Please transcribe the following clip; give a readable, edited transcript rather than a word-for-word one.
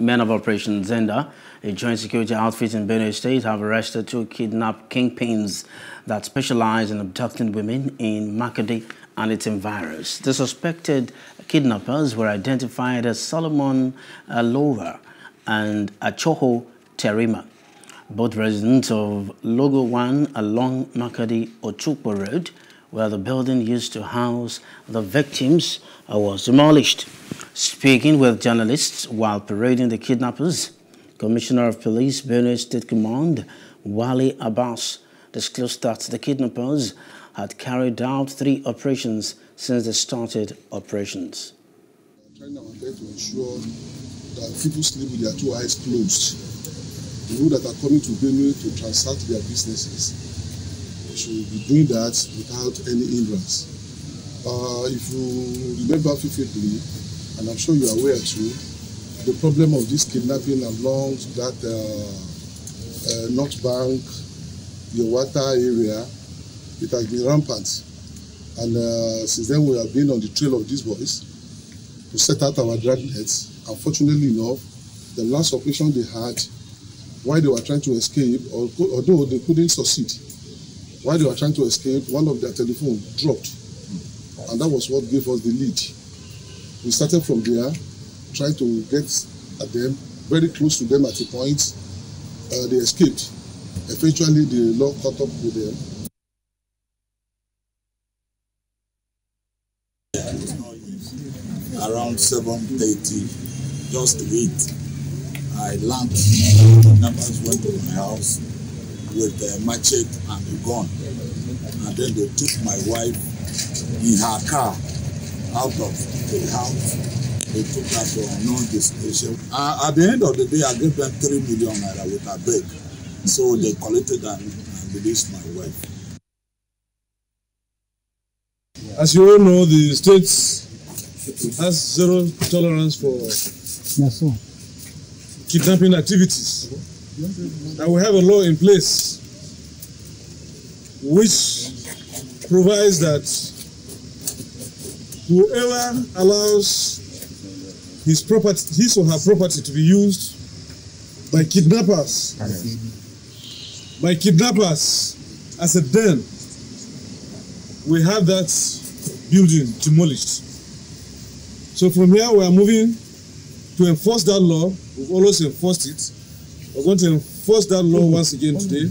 Men of Operation Zenda, a joint security outfit in Benue State, have arrested two kidnapped kingpins that specialize in abducting women in Makurdi and its environs. The suspected kidnappers were identified as Solomon Alova and Achoho Terima, both residents of Logo One along Makurdi-Ochupo Road, where the building used to house the victims was demolished. Speaking with journalists while parading the kidnappers, Commissioner of Police Benue State Command Wally Abbas disclosed that the kidnappers had carried out 3 operations since they started operations. Trying to ensure that people sleep with their 2 eyes closed. People that are coming to Benue to transact their businesses should be doing that without any hindrance. If you remember vividly, and I'm sure you are aware too, the problem of this kidnapping along that North Bank, Yawata area, it has been rampant. And since then we have been on the trail of these boys to set out our drag nets. Unfortunately enough, the last operation they had while they were trying to escape, although they couldn't succeed, while they were trying to escape, one of their telephone dropped, and that was what gave us the lead. We started from there, trying to get at them, very close to them at a point. They escaped. Eventually, the law caught up with them. Around 7:30, just 8, I landed. The numbers went to my house with a machete and a gun, and then they took my wife in her car out of the house. They took her to unknown destination. At the end of the day, I gave them 3 million naira with a bag, so they collected and released my wife. As you all know, the state has 0 tolerance for kidnapping activities. And we have a law in place which provides that whoever allows his property, his or her property, to be used by kidnappers, as a den, we have that building demolished. So from here we are moving to enforce that law. We've always enforced it. We're going to enforce that law once again today.